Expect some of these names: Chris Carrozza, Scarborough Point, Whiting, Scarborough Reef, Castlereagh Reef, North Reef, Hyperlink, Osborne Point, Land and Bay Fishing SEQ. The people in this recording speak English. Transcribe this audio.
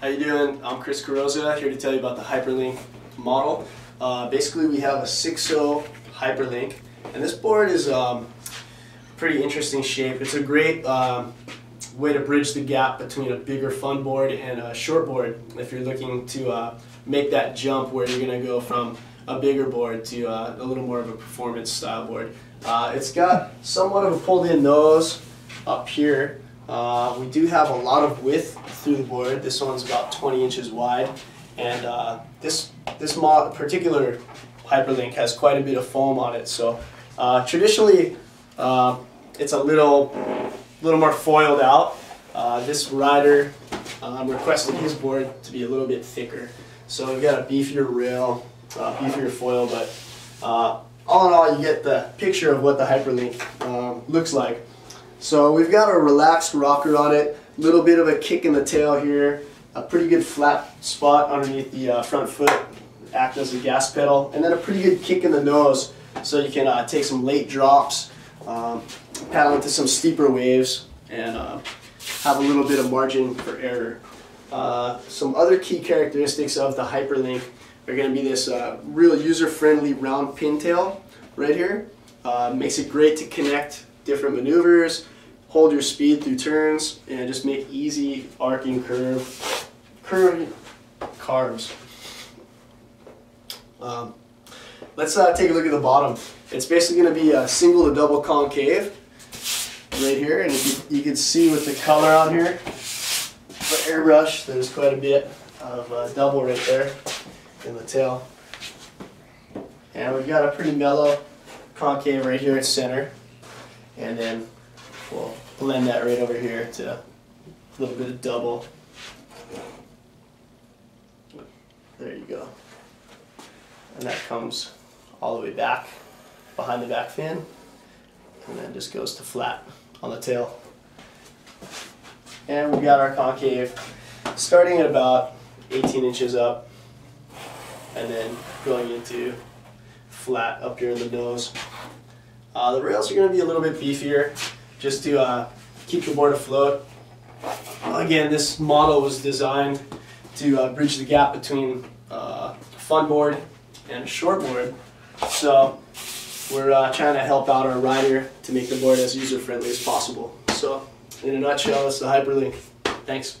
How you doing? I'm Chris Carrozza, here to tell you about the Hyperlink model. Basically, we have a 6.0 Hyperlink, and this board is pretty interesting shape. It's a great way to bridge the gap between a bigger fun board and a short board if you're looking to make that jump where you're going to go from a bigger board to a little more of a performance style board. It's got somewhat of a pulled in nose up here. We do have a lot of width through the board. This one's about 20 inches wide, and this particular Hyperlink has quite a bit of foam on it. So traditionally it's a little more foiled out. This rider requested his board to be a little bit thicker. So we've got a beefier rail, beefier foil, but all in all you get the picture of what the Hyperlink looks like. So we've got a relaxed rocker on it, a little bit of a kick in the tail here, a pretty good flat spot underneath the front foot, act as a gas pedal, and then a pretty good kick in the nose so you can take some late drops, paddle into some steeper waves, and have a little bit of margin for error. Some other key characteristics of the Hyperlink are going to be this real user-friendly round pintail right here. Makes it great to connect different maneuvers, hold your speed through turns, and just make easy arcing carves. Let's take a look at the bottom. It's basically going to be a single to double concave right here, and if you can see with the color on here, the airbrush, there's quite a bit of double right there in the tail. And we've got a pretty mellow concave right here at center. And then we'll blend that right over here to a little bit of double. There you go. And that comes all the way back behind the back fin, and then just goes to flat on the tail. And we've got our concave starting at about 18 inches up, and then going into flat up here in the nose. The rails are going to be a little bit beefier just to keep the board afloat. Again, this model was designed to bridge the gap between a fun board and a short board. So we're trying to help out our rider to make the board as user-friendly as possible. So in a nutshell, that's the Hyperlink. Thanks.